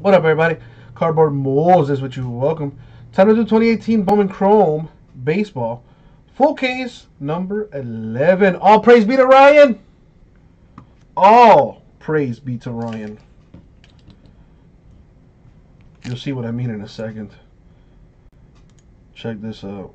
What up, everybody? Cardboard Moses with you. Welcome. Time to do 2018 Bowman Chrome baseball full case number 11. All praise be to Ryan. All praise be to Ryan. You'll see what I mean in a second. Check this out.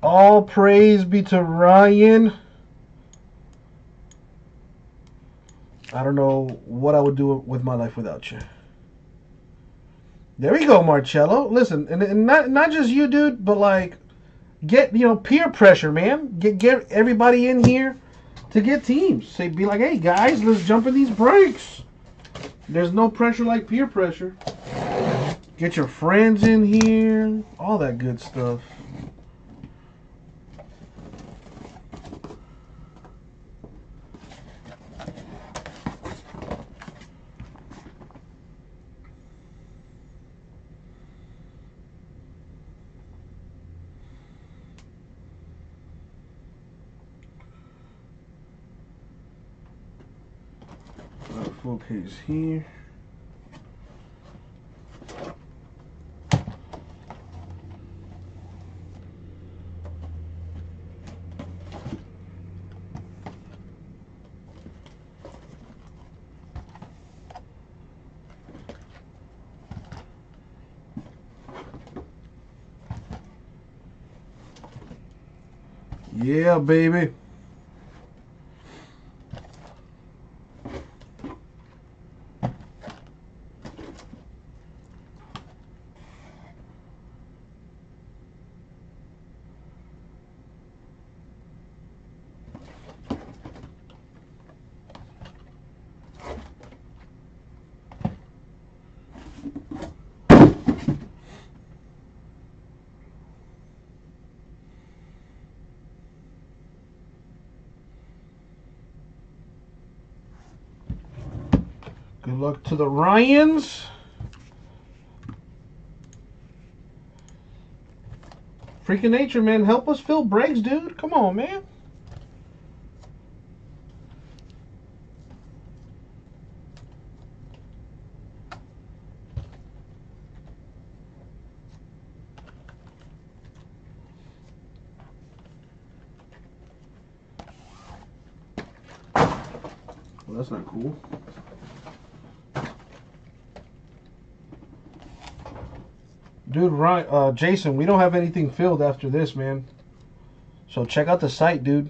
All praise be to Ryan. I don't know what I would do with my life without you. There we go, Marcello. Listen, and not just you, dude, but like, get, you know, peer pressure, man. Get everybody in here to get teams. Say, be like, hey guys, let's jump in these breaks. There's no pressure like peer pressure. Get your friends in here. All that good stuff. Full case here. Yeah, baby. Good luck to the Ryans. Freaking nature, man. Help us fill breaks, dude. Come on, man. Well, that's not cool. Dude, right, Jason, we don't have anything filled after this, man. So check out the site, dude.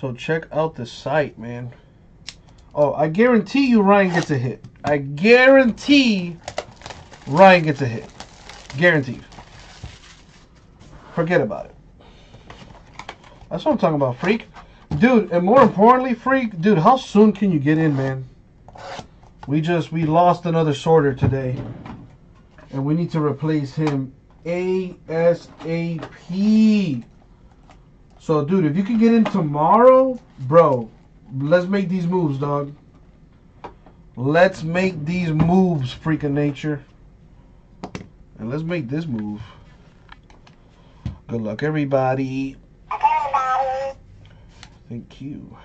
Oh, I guarantee you Ryan gets a hit. I guarantee Ryan gets a hit. Guaranteed. Forget about it. That's what I'm talking about, freak. Dude, and more importantly, freak, dude, how soon can you get in, man? We lost another sorter today, and we need to replace him ASAP. So, dude, if you can get in tomorrow, bro, let's make these moves, dog. Let's make these moves, freaking nature. And let's make this move. Good luck, everybody. Thank you.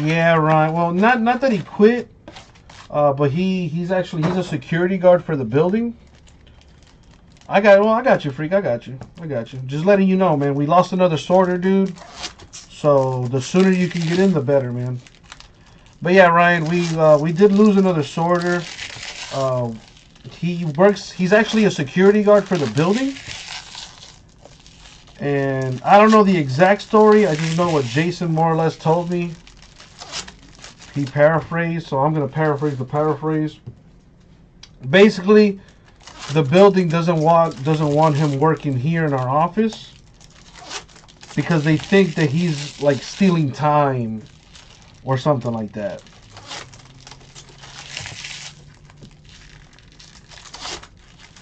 Yeah, Ryan. Well, not that he quit, but he's a security guard for the building. I got you, freak. I got you. Just letting you know, man. We lost another sorter, dude. So the sooner you can get in, the better, man. But yeah, Ryan, we did lose another sorter. He's actually a security guard for the building. And I don't know the exact story. I just know what Jason more or less told me. He paraphrased, so I'm going to paraphrase the paraphrase. Basically, the building doesn't want him working here in our office because they think that he's like stealing time or something like that.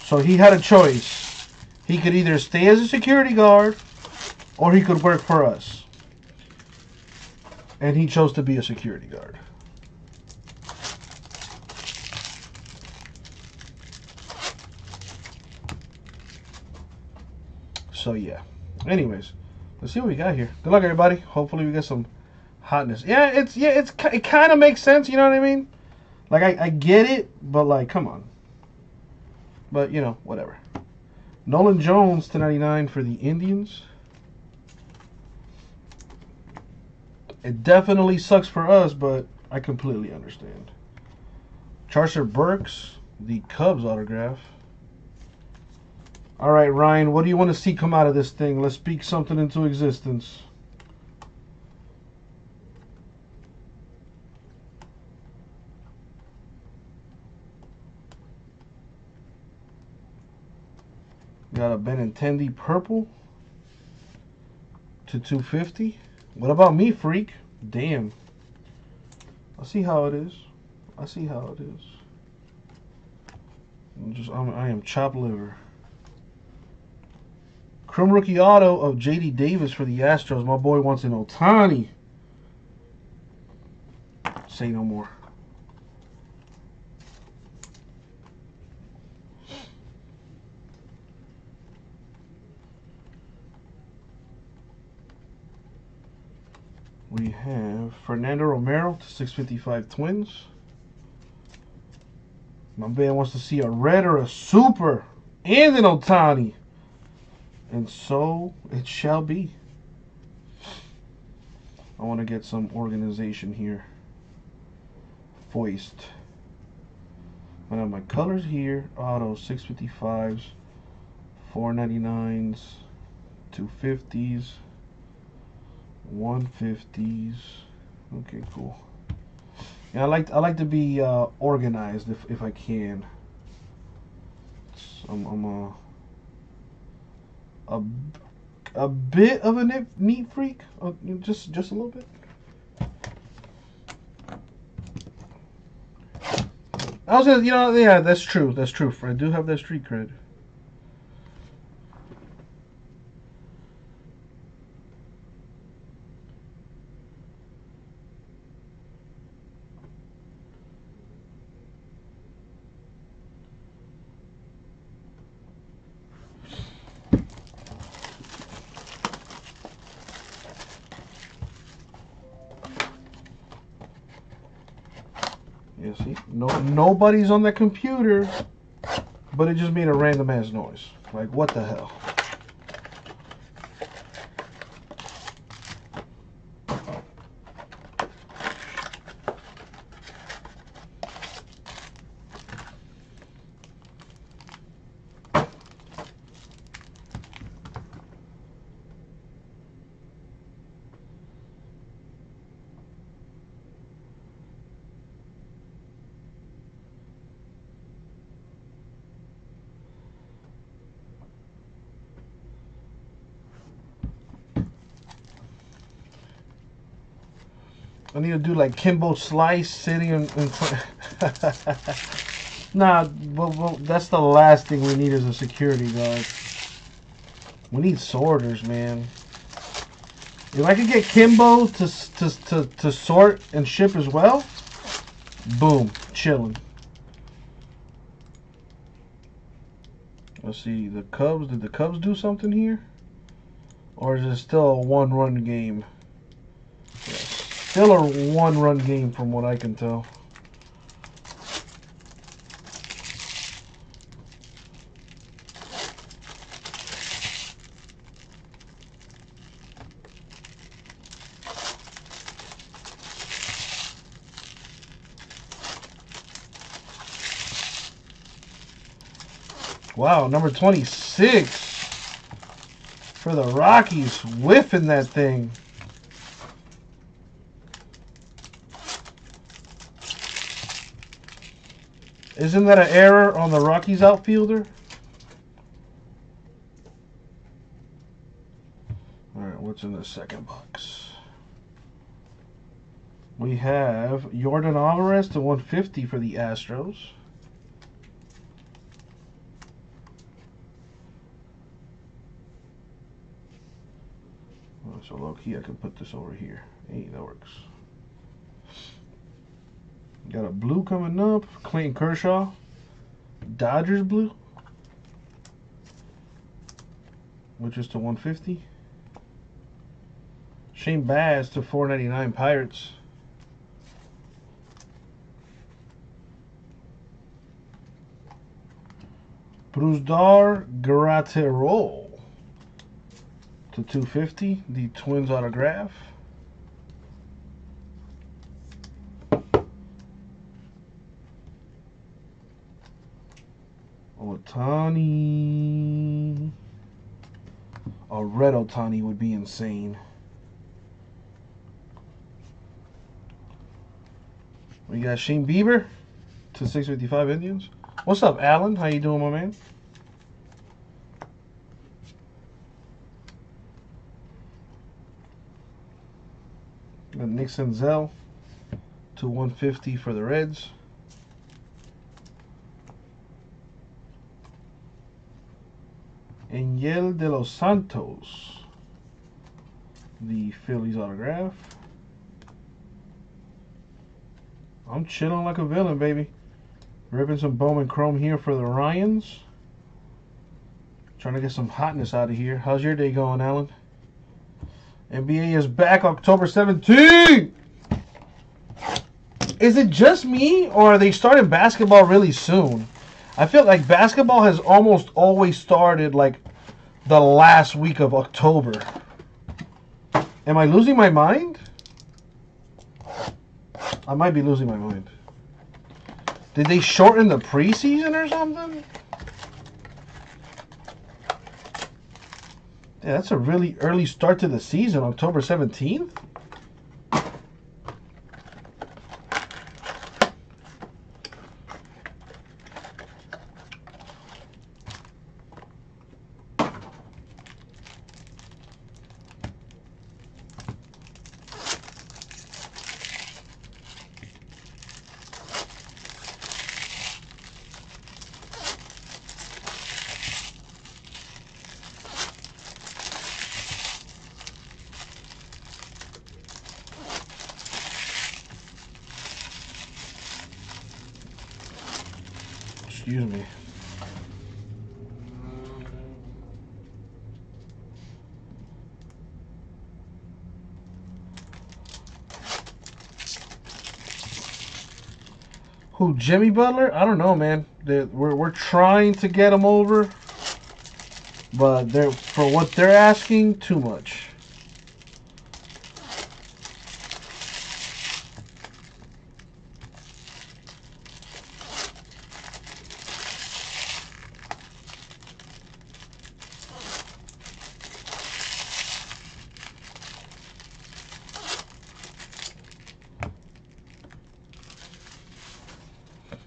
So he had a choice. He could either stay as a security guard or he could work for us. And he chose to be a security guard. So yeah. Anyways, let's see what we got here. Good luck, everybody. Hopefully we get some hotness. Yeah, it kind of makes sense. You know what I mean? Like I get it, but like, come on. But you know, whatever. Nolan Jones /299 for the Indians. It definitely sucks for us, but I completely understand. Charcer Burks, the Cubs autograph. All right, Ryan, what do you want to see come out of this thing? Let's speak something into existence. Got a Benintendi purple /250. What about me, freak? Damn. I see how it is. I see how it is. I am chopped liver. Chrome rookie auto of J.D. Davis for the Astros. My boy wants an Ohtani. Say no more. We have Fernando Romero /655 Twins. My man wants to see a red or a super and an Ohtani. And so it shall be. I want to get some organization here. Foist. I have my colors here. Auto 655s, 499s, 250s, 150s. Okay, cool. Yeah, I like to be organized if I can. So I'm a bit of a neat freak, just a little bit. I was gonna, you know, yeah, that's true. I do have that street cred. You see, nobody's on the computer, but it just made a random ass noise. Like, what the hell? I need to do like Kimbo Slice sitting in front. Nah, well, that's the last thing we need as a security guard. We need sorters, man. If I could get Kimbo to sort and ship as well, boom, chilling. Let's see, the Cubs. Did the Cubs do something here, or is it still a one-run game? Still a one-run game from what I can tell. Wow, number 26 for the Rockies, whiffing that thing. Isn't that an error on the Rockies outfielder? All right, what's in the second box? We have Yordan Alvarez /150 for the Astros. So low-key I can put this over here. Hey, that works. Got a blue coming up. Clayton Kershaw. Dodgers blue. Which is to 150. Shane Baz to 499 Pirates. Brusdar Graterol to 250, the Twins autograph. Ohtani. A red Ohtani would be insane. We got Shane Bieber to 655 Indians. What's up, Alan? How you doing, my man? Got Nick Senzel to 150 for the Reds. Angel de los Santos, the Phillies autograph. I'm chilling like a villain, baby. Ripping some Bowman Chrome here for the Ryans. Trying to get some hotness out of here. How's your day going, Alan? NBA is back October 17th! Is it just me, or are they starting basketball really soon? I feel like basketball has almost always started like the last week of October. Am I losing my mind? I might be losing my mind. Did they shorten the preseason or something? Yeah, that's a really early start to the season, October 17th. Excuse me. Who, Jimmy Butler? I don't know, man. We're trying to get him over, but they're, for what they're asking, too much.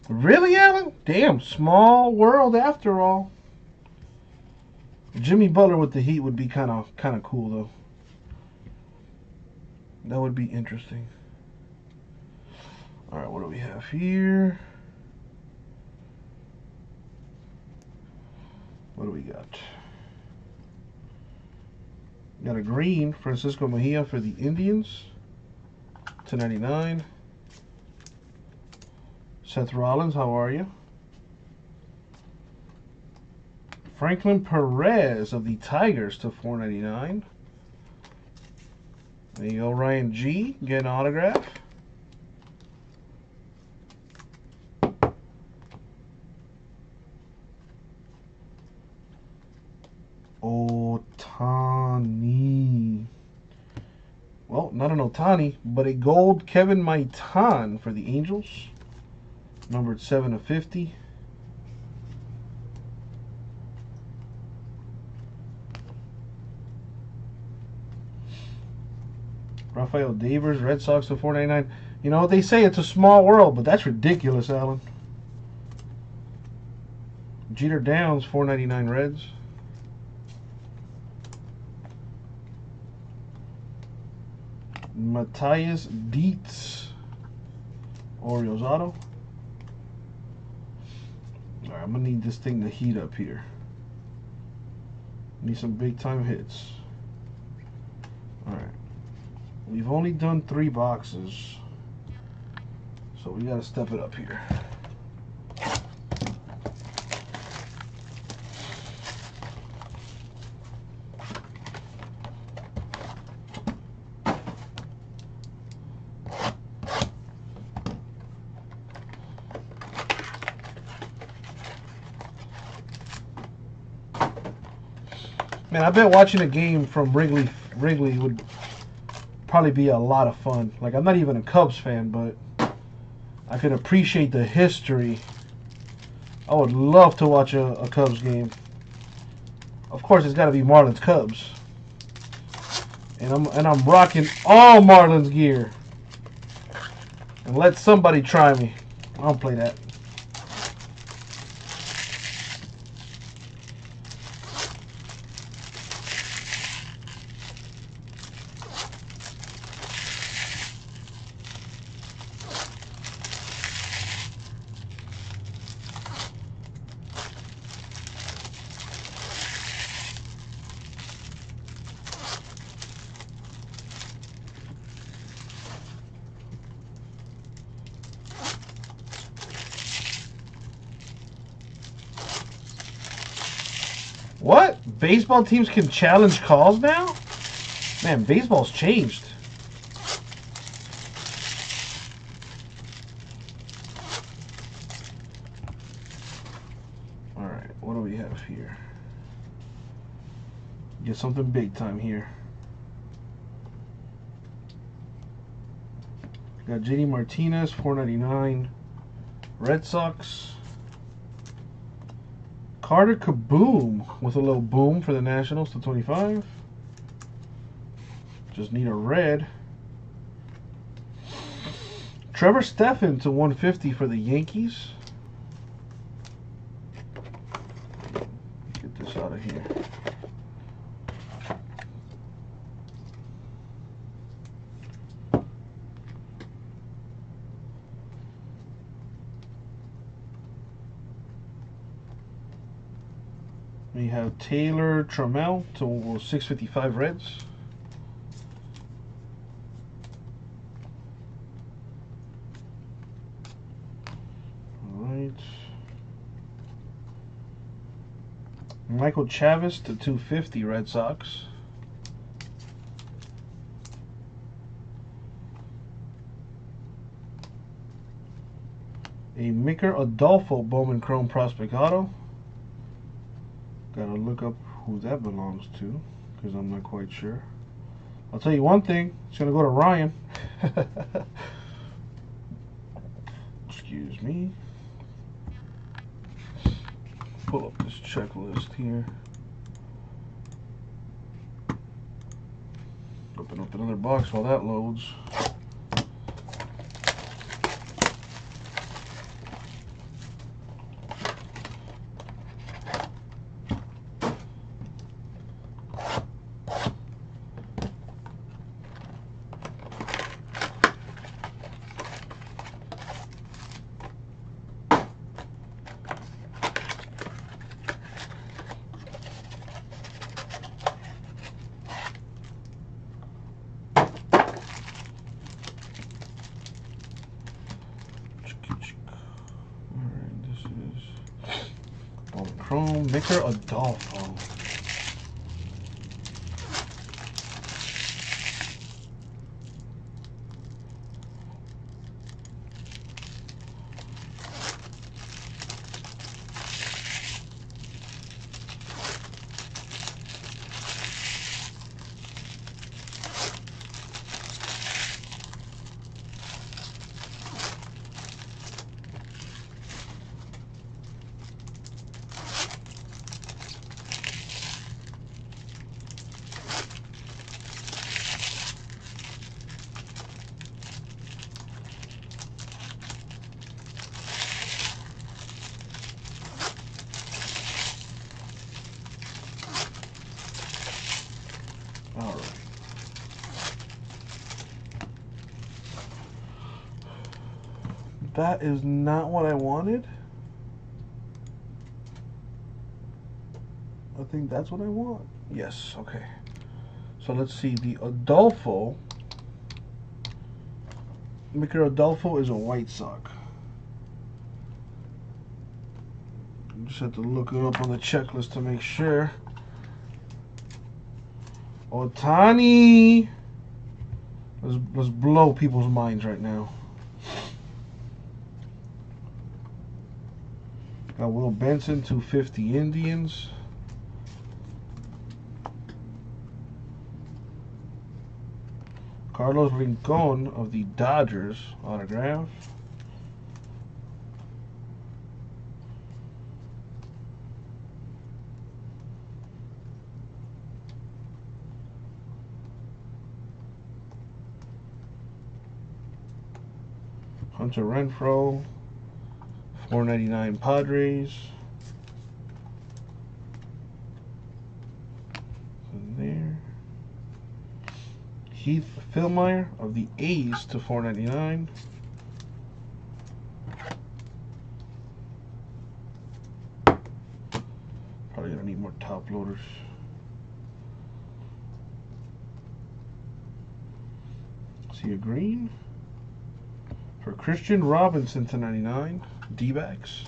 Really, Alan? Damn, small world after all. Jimmy Butler with the Heat would be kind of cool, though. That would be interesting. All right, what do we have here? What do we got? Got a green, Francisco Mejia for the Indians. 299. Seth Rollins, how are you? Franklin Perez of the Tigers to 499. There you go, Ryan G. Get an autograph. Ohtani. Well, not an Ohtani, but a gold Kevin Maitan for the Angels. Numbered 7/50. Rafael Devers, Red Sox to 499. You know, they say it's a small world, but that's ridiculous, Alan. Jeter Downs, 499 Reds. Matthias Dietz, Orioles auto. Alright, I'm gonna need this thing to heat up here. Need some big time hits. Alright. We've only done 3 boxes, so we gotta step it up here. Man, I bet watching a game from Wrigley would probably be a lot of fun. Like, I'm not even a Cubs fan, but I can appreciate the history. I would love to watch a Cubs game. Of course, it's got to be Marlins Cubs, and I'm rocking all Marlins gear. And let somebody try me. I don't play that. What? Baseball teams can challenge calls now? Man, baseball's changed. Alright, what do we have here? Get something big time here. Got JD Martinez, $4.99. Red Sox. Carter Kaboom with a little boom for the Nationals to 25. Just need a red. Trevor Stephan to 150 for the Yankees. Get this out of here. We have Taylor Trammell to 655 Reds. All right. Michael Chavis to 250 Red Sox. A Micker Adolfo Bowman Chrome Prospect Auto. Gotta look up who that belongs to, because I'm not quite sure. I'll tell you one thing, it's gonna go to Ryan. Excuse me. Pull up this checklist here. Open up another box while that loads. Chrome Micker Adolfo. That is not what I wanted. I think that's what I want. Yes, okay. So let's see, the Adolfo. Micker Adolfo is a White Sox. You just have to look it up on the checklist to make sure. Ohtani. Let's blow people's minds right now. Got Will Benson, 250 Indians. Carlos Rincon of the Dodgers, autograph. Hunter Renfroe, 499 Padres. Keith Filmeyer of the A's to 499. Probably gonna need more top loaders. See a green for Christian Robinson to 99. D-backs.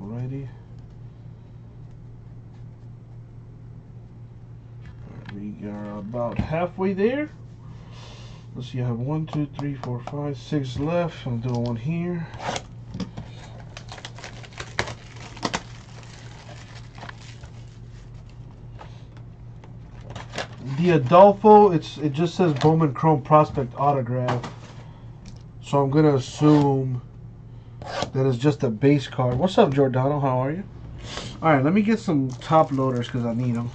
Alrighty. We are about halfway there. Let's see, I have 1, 2, 3, 4, 5, 6 left. I'm doing one here. The Adolfo, it just says Bowman Chrome Prospect Autograph. So I'm gonna assume that it's just a base card. What's up, Giordano? How are you? Alright, let me get some top loaders because I need them.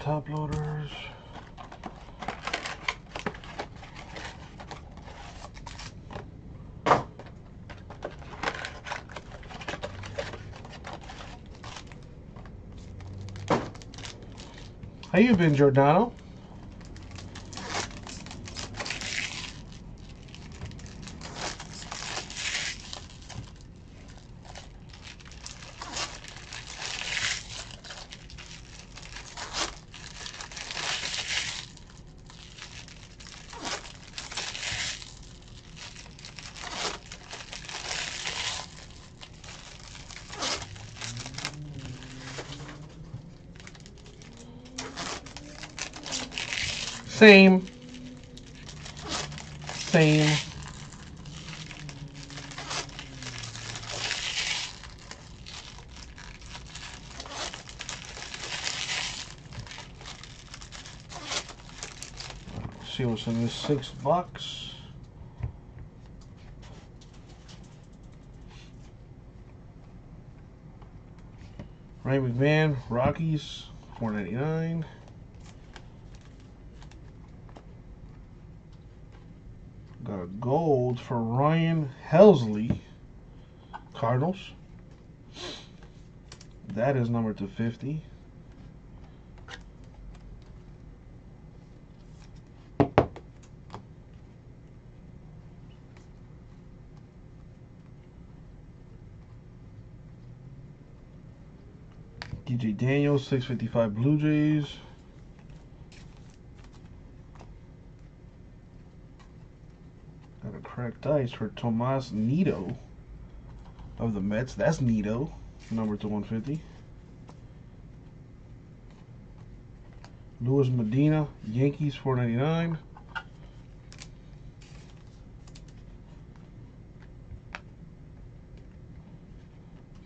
Top loaders. How you been, Giordano? Same. Let's see what's in this sixth box. Ray McMahon, Rockies, 499. Got a gold for Ryan Helsley, Cardinals. That is number 250. DJ Daniels, 655 Blue Jays. cracked ice for Tomas Nido of the Mets. That's Nido, number 2/150. Luis Medina, Yankees, 499.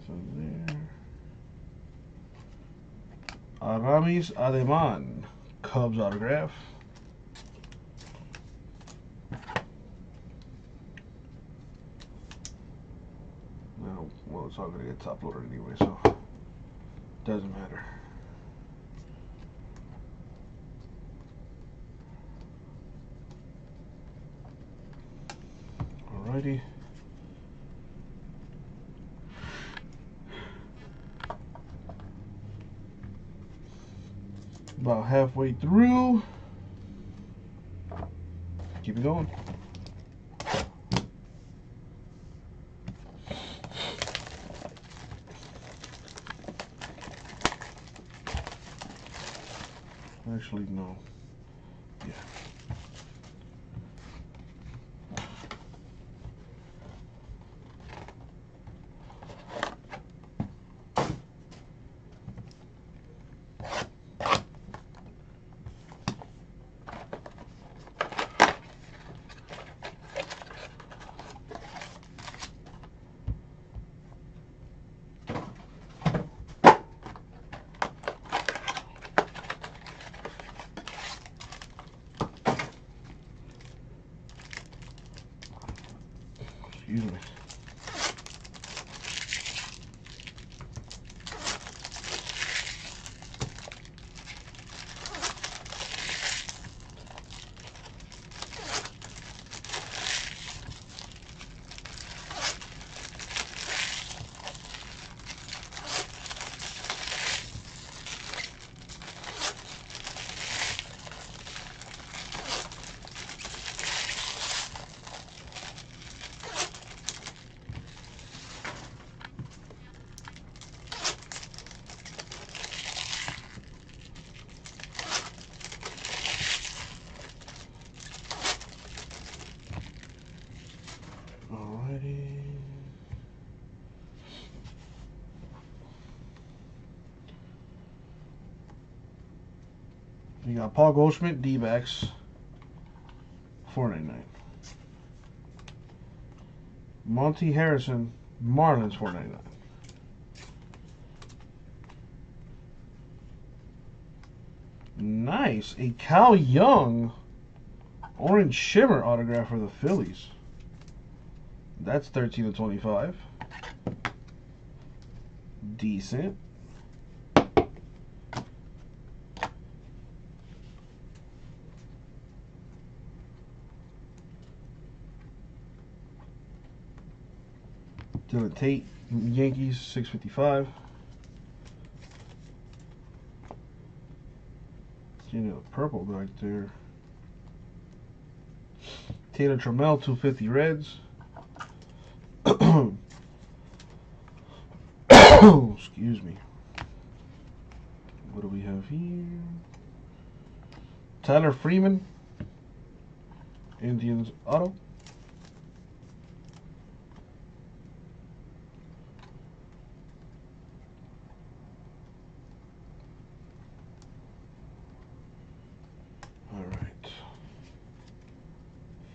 So there. Aramis Ademan, Cubs autograph. No, well, it's all gonna get top loaded anyway, so it doesn't matter. Alrighty. About halfway through. Keep it going. Actually, no. Yeah. Excuse me. You got Paul Goldschmidt, D-backs, $4.99. Monty Harrison, Marlins, $4.99. Nice, a Cal Young orange shimmer autograph for the Phillies. That's 13/25. Decent. Dylan Tate, Yankees, 655. You know, purple back there. Taylor Trammell, 250 Reds. Excuse me. What do we have here? Tyler Freeman, Indians auto.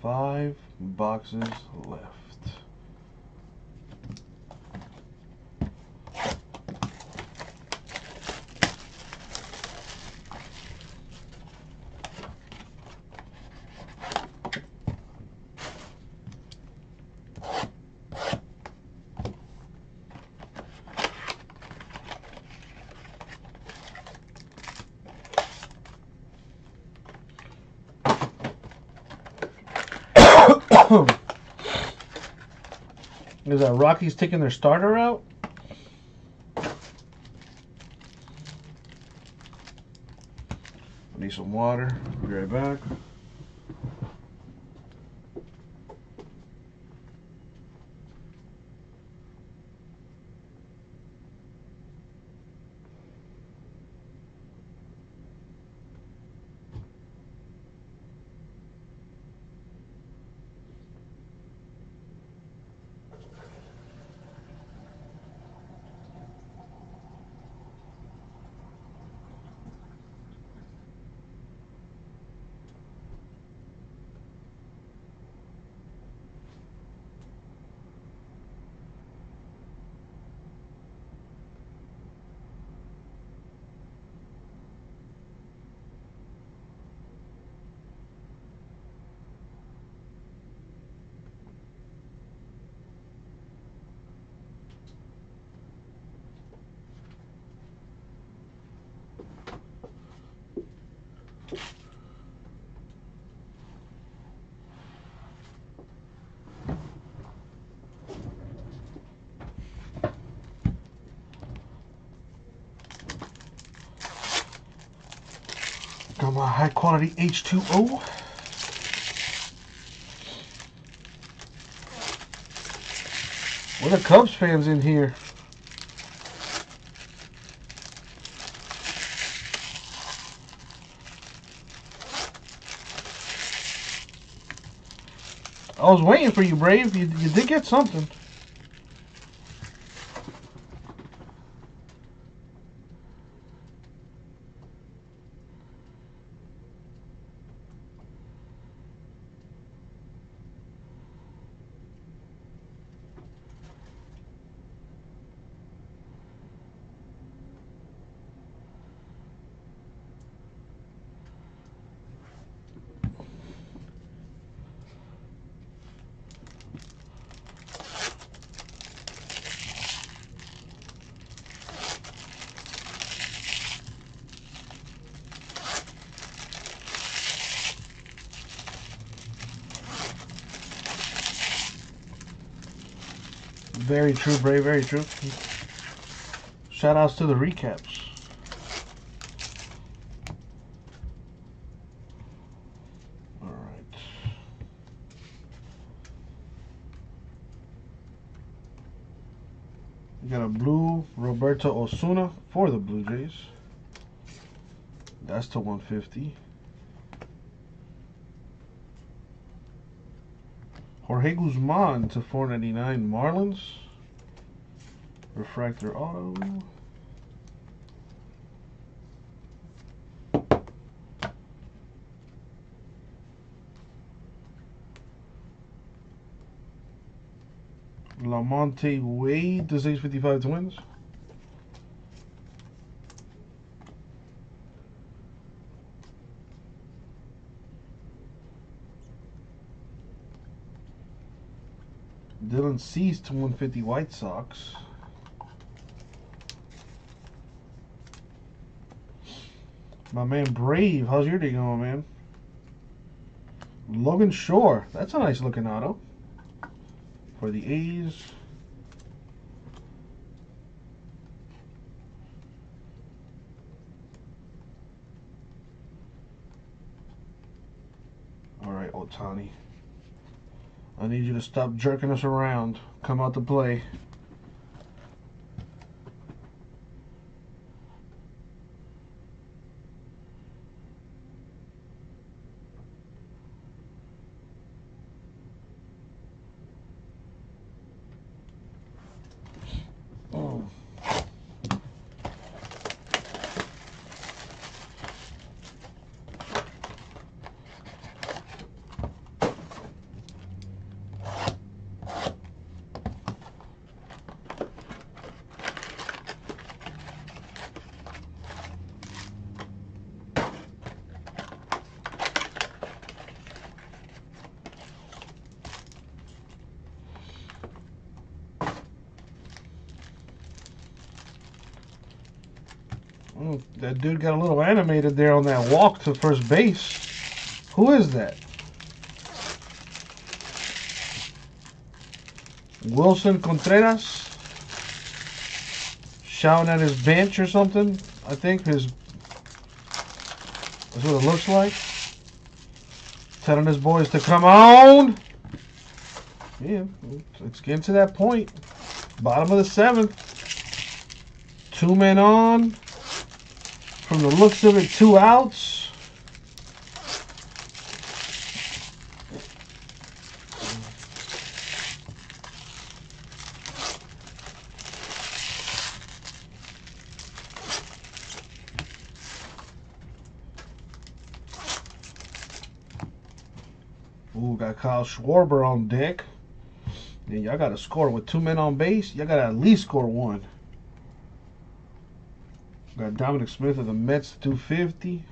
Five boxes left. Is that Rockies taking their starter out? I need some water. Be right back. Got my high quality H2O. What are Cubs fans in here? I was waiting for you, Brave. You did get something. Very true, Bray, very true. Shout outs to the recaps. All right. We got a blue Roberto Osuna for the Blue Jays. That's to 150. Jorge Guzman to 499 Marlins. Refractor auto. Lamonte Wade to 655 Twins. Dylan Cease to 150 White Sox. My man Brave, how's your day going, man? Logan Shore, that's a nice looking auto for the A's. All right, Ohtani. I need you to stop jerking us around. Come out to play. That dude got a little animated there on that walk to first base. Who is that? Wilson Contreras shouting at his bench or something. I think that's what it looks like. Telling his boys to come on. Yeah, it's getting to that point. Bottom of the seventh. Two men on. From the looks of it, 2 outs. Ooh, got Kyle Schwarber on deck. And y'all got to score with 2 men on base. Y'all got to at least score 1. Got Dominic Smith of the Mets, 250.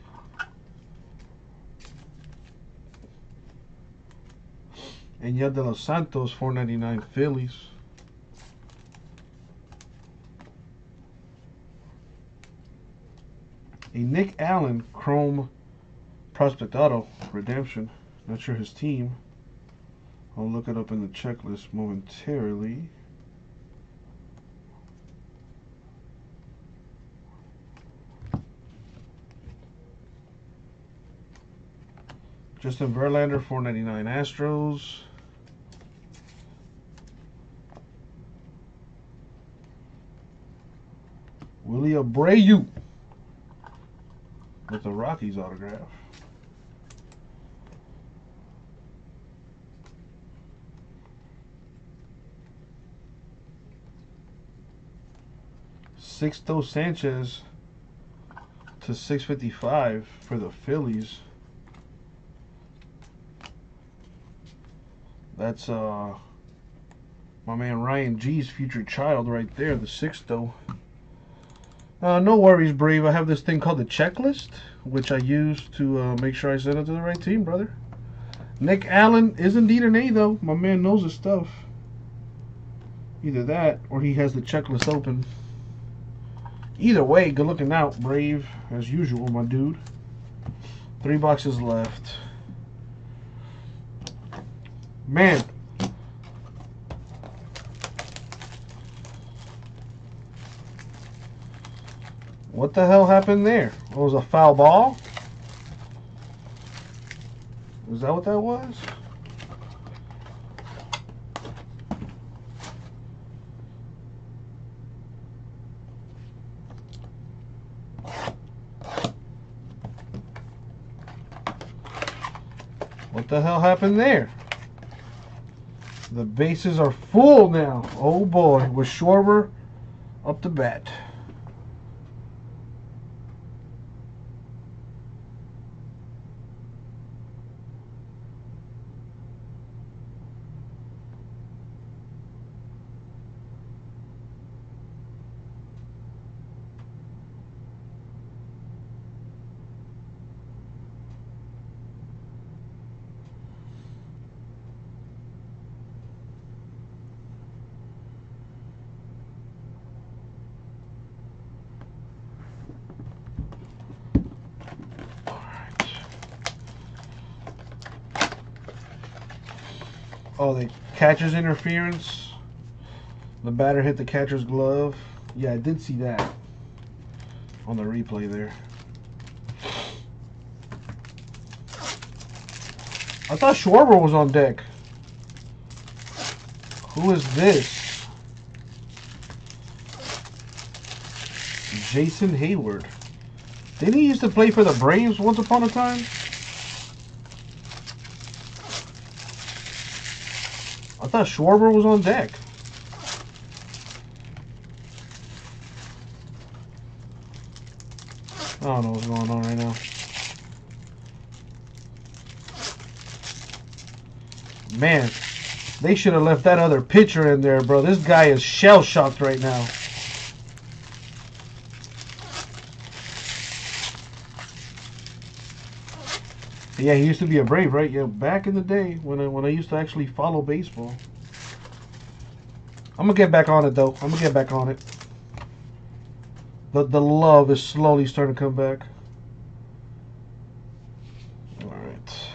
And Yadier de los Santos, 499 Phillies. A Nick Allen Chrome Prospect Auto, Redemption. Not sure his team. I'll look it up in the checklist momentarily. Justin Verlander, 499 Astros. Willie Abreu with the Rockies autograph. Sixto Sanchez to 655 for the Phillies. That's my man Ryan G's future child right there, the Sixto. No worries, Brave. I have this thing called the checklist, which I use to make sure I send it to the right team, brother. Nick Allen is indeed an A, though. My man knows his stuff. Either that, or he has the checklist open. Either way, good looking out, Brave, as usual, my dude. 3 boxes left. Man, what the hell happened there? What was a foul ball? Was that what that was? What the hell happened there? The bases are full now. Oh boy, with Schwarber up to bat. Oh, the catcher's interference. The batter hit the catcher's glove. Yeah, I did see that on the replay there. I thought Schwarber was on deck. Who is this? Jason Hayward. Didn't he used to play for the Braves once upon a time? I thought Schwarber was on deck. I don't know what's going on right now. Man, they should have left that other pitcher in there, bro. This guy is shell-shocked right now. Yeah, he used to be a Brave, right? Yeah, back in the day when I used to actually follow baseball. I'm gonna get back on it, though. I'm gonna get back on it. The love is slowly starting to come back. All right,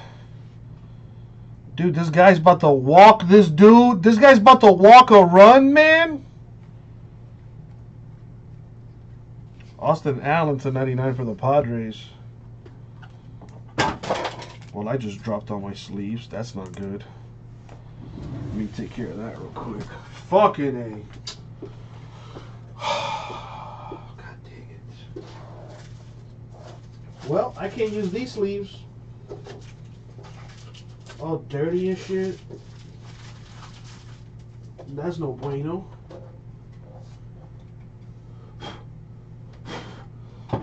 dude, this guy's about to walk. This dude, this guy's about to walk a run, man. Austin Allen to 99 for the Padres. Well, I just dropped on my sleeves. That's not good. Let me take care of that real quick. Fucking A. God dang it. Well, I can't use these sleeves. All dirty and shit. That's no bueno. Let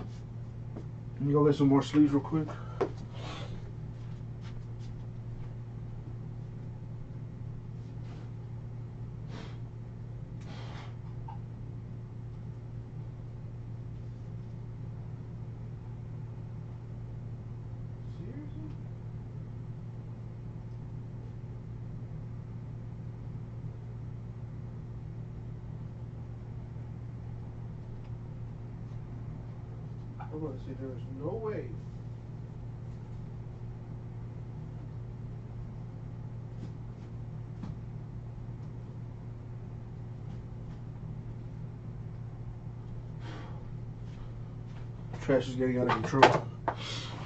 me go get some more sleeves real quick. I'm going to say there is no way Trash is getting out of control.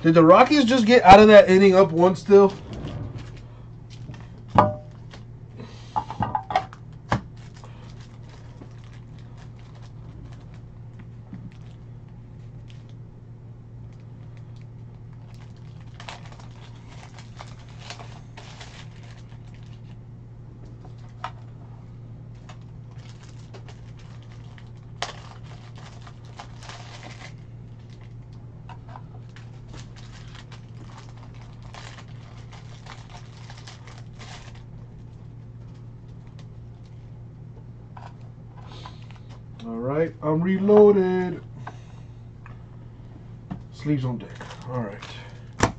Did the Rockies just get out of that inning up one still? I'm reloaded. Sleeves on deck. All right.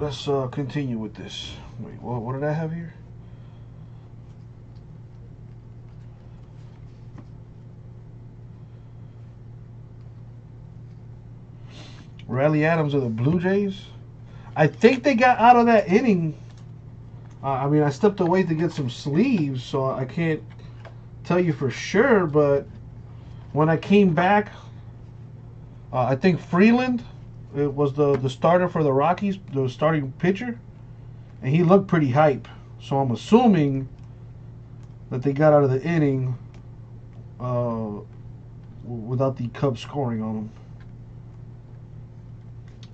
Let's continue with this. Wait, what did I have here? Riley Adams of the Blue Jays. I think they got out of that inning. I mean, I stepped away to get some sleeves, so I can't tell you for sure, but when I came back, I think Freeland, it was the starter for the Rockies, the starting pitcher, and he looked pretty hype. So I'm assuming that they got out of the inning without the Cubs scoring on them.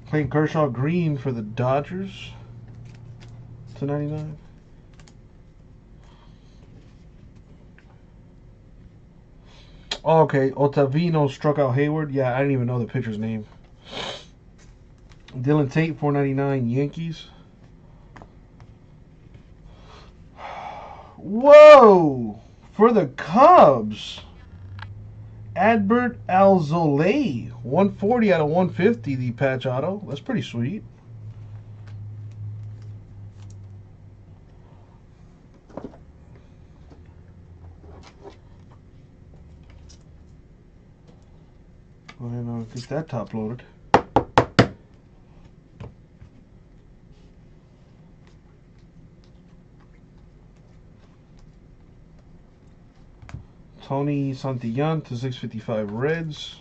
Playing Kershaw Green for the Dodgers /99. Oh, okay, Ottavino struck out Hayward. Yeah, I didn't even know the pitcher's name. Dylan Tate, $4.99, Yankees. Whoa! For the Cubs, Adbert Alzolay, $140/150, the patch auto. That's pretty sweet. And I'll get that top loaded. Tony Santillan /655 Reds.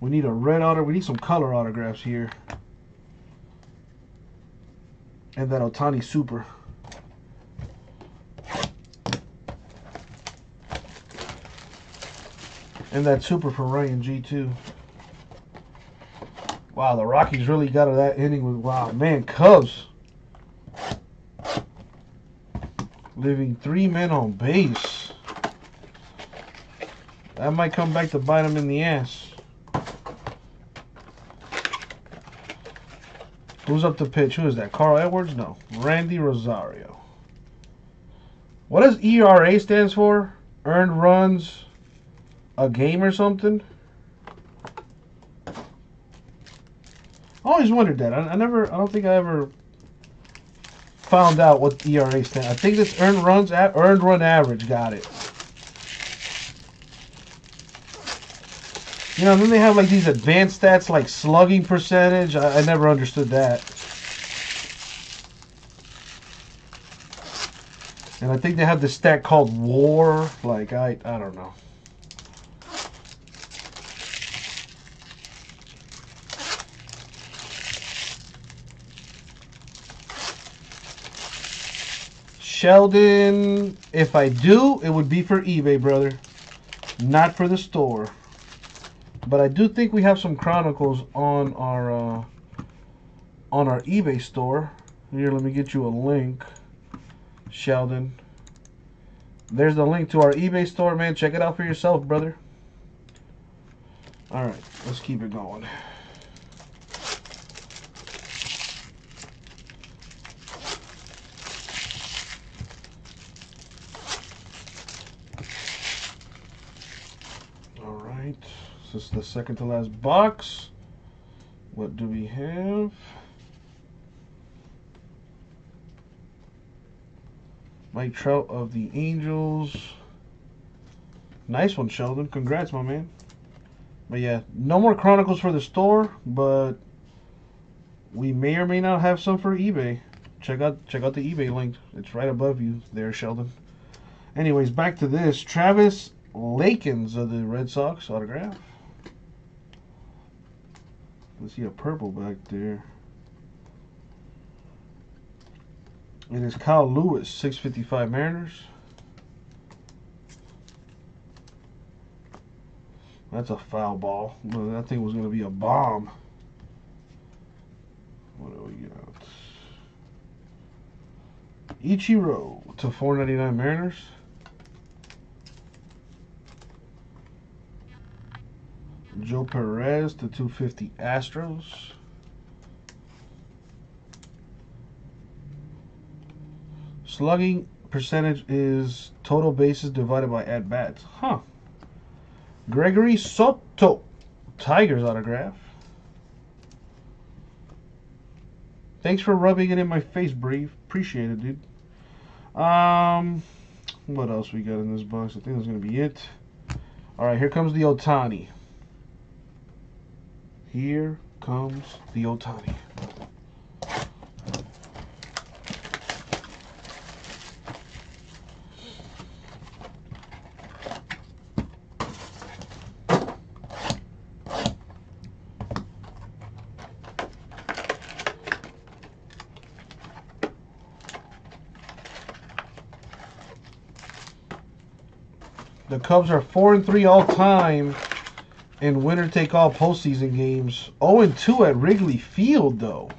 We need a red auto. We need some color autographs here. And that Ohtani Super. And that super for Ryan G too. Wow, the Rockies really got that inning with wow, man, Cubs. Leaving 3 men on base. That might come back to bite them in the ass. Who's up to pitch? Who is that? Carl Edwards? No. Randy Rosario. What does ERA stands for? Earned runs a game or something? I always wondered that. I don't think I ever found out what ERA stands. I think this earned run average. Got it. You know, and then they have like these advanced stats like slugging percentage. I never understood that. And I think they have this stat called WAR. Like I don't know. Sheldon, if I do, it would be for eBay, brother. Not for the store. But I do think we have some Chronicles on our eBay store. Here, let me get you a link, Sheldon. There's the link to our eBay store, man. Check it out for yourself, brother. All right, let's keep it going. This is the second to last box. What do we have? Mike Trout of the Angels. Nice one, Sheldon. Congrats, my man. But yeah, no more Chronicles for the store, but we may or may not have some for eBay. Check out the eBay link. It's right above you there, Sheldon. Anyways, back to this. Travis Lakins of the Red Sox autograph. can see a purple back there. It is Kyle Lewis, 655 Mariners. That's a foul ball. Well, that thing was going to be a bomb. What do we got? Ichiro to 499 Mariners. Joe Perez to 250 Astros. Slugging percentage is total bases divided by at-bats. Huh. Gregory Soto, Tigers autograph. Thanks for rubbing it in my face, Brave. Appreciate it, dude. What else we got in this box? I think that's going to be it. All right, here comes the Ohtani. Here comes the Ohtani. The Cubs are 4-3 all time in winner-take-all postseason games. 0-2 at Wrigley Field, though.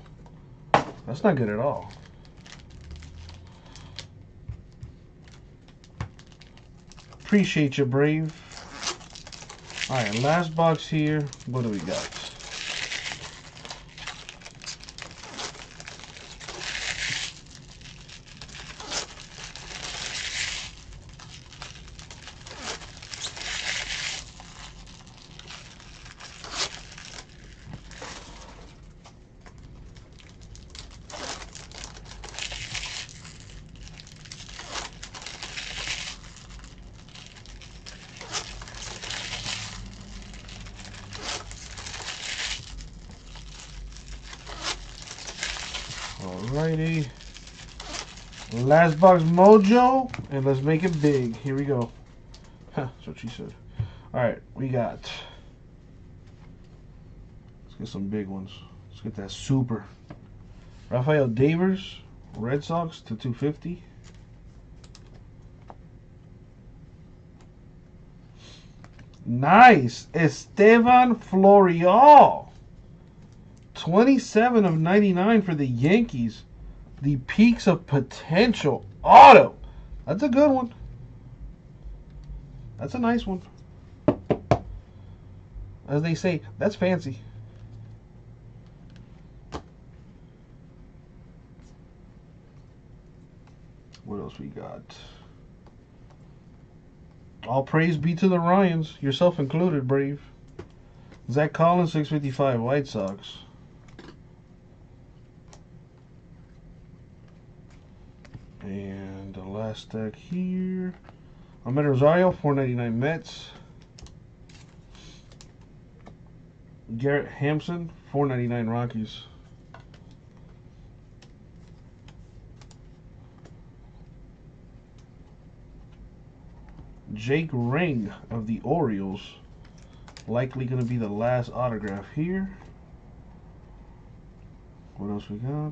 That's not good at all. Appreciate you, Brave. All right, last box here. What do we got? Alrighty, last box mojo, and let's make it big. Here we go. Huh, that's what she said. Alright, we got, let's get some big ones. Let's get that super. Rafael Devers, Red Sox to 250. Nice, Esteban Florial. 27 of 99 for the Yankees. The peaks of potential auto. That's a good one. That's a nice one. As they say, that's fancy. What else we got? All praise be to the Ryans, yourself included, Brave. Zach Collins, 655, White Sox. And the last stack here. Ahmed Rosario, 499 Mets. Garrett Hampson, 499 Rockies. Jake Ring of the Orioles. Likely going to be the last autograph here. What else we got?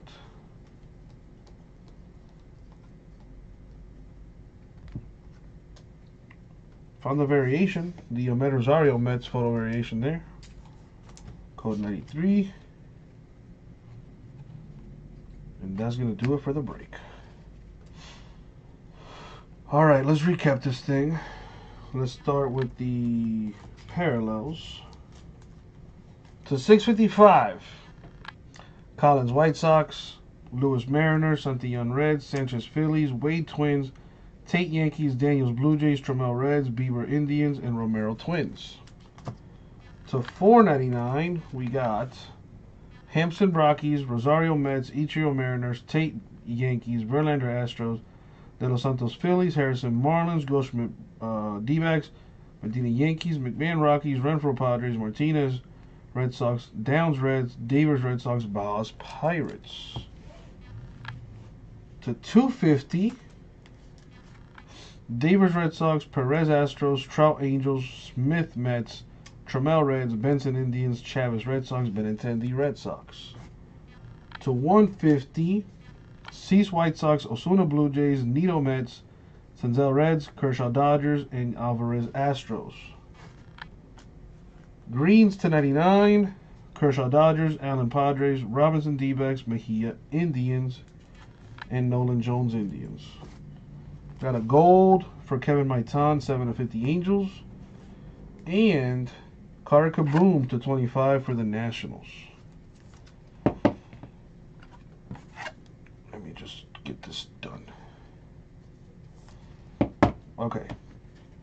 On the variation, the Ahmed Rosario Mets photo variation there. Code 93. And that's going to do it for the break. Alright, let's recap this thing. Let's start with the parallels. To 655. Collins White Sox, Lewis Mariners, Santillan Reds, Sanchez Phillies, Wade Twins, Tate Yankees, Daniels Blue Jays, Trammell Reds, Bieber Indians, and Romero Twins. To 499, we got Hampson Rockies, Rosario Mets, Ichiro Mariners, Tate Yankees, Verlander Astros, De Los Santos Phillies, Harrison Marlins, Goldschmidt D-backs, Medina Yankees, McMahon Rockies, Renfroe Padres, Martinez Red Sox, Downs Reds, Devers Red Sox, Baez Pirates. To 250. Devers Red Sox, Perez Astros, Trout Angels, Smith Mets, Trammell Reds, Benson Indians, Chavez Red Sox, Benintendi Red Sox. To 150, Cease White Sox, Osuna Blue Jays, Nito Mets, Senzel Reds, Kershaw Dodgers, and Alvarez Astros. Greens to 99, Kershaw Dodgers, Allen Padres, Robinson D-backs, Mejia Indians, and Nolan Jones Indians. Got a gold for Kevin Maitan, 7/50 Angels, and Carter Kaboom to 25 for the Nationals. Let me just get this done. Okay,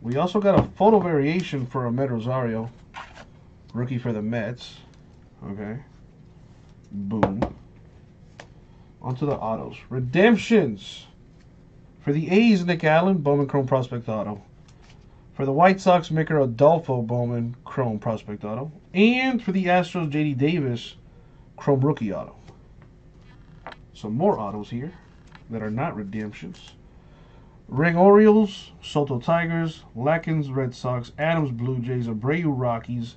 we also got a photo variation for Ahmed Rosario, rookie for the Mets. Okay, boom. Onto the autos. Redemptions. For the A's, Nick Allen, Bowman Chrome Prospect Auto. For the White Sox, Micker Adolfo, Bowman Chrome Prospect Auto. And for the Astros, J.D. Davis, Chrome Rookie Auto. Some more autos here that are not redemptions. Ring Orioles, Soto Tigers, Lackins Red Sox, Adams Blue Jays, Abreu Rockies,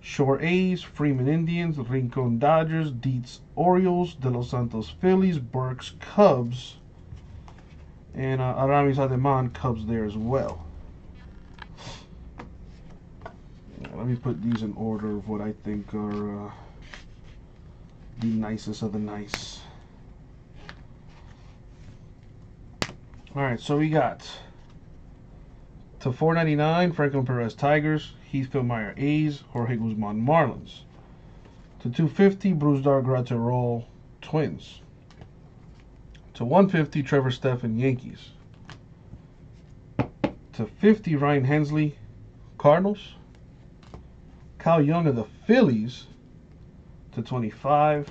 Shore A's, Freeman Indians, Rincon Dodgers, Dietz Orioles, De Los Santos Phillies, Burks Cubs, and Aramis Ademan Cubs there as well. Let me put these in order of what I think are the nicest of the nice. Alright, so we got to 499, Franklin Perez Tigers, Heath Philmeyer A's, Jorge Guzman Marlins. To 250, Bruce Dargraterol Twins. To 150, Trevor Stephan, Yankees. To 50, Ryan Hensley, Cardinals. Kyle Young of the Phillies. To 25,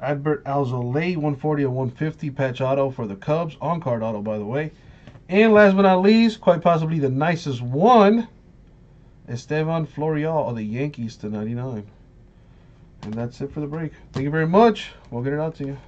Adbert Alzolay, 140 of 150, patch auto for the Cubs, on card auto by the way. And last but not least, quite possibly the nicest one, Estevan Florial of the Yankees to 99. And that's it for the break. Thank you very much. We'll get it out to you.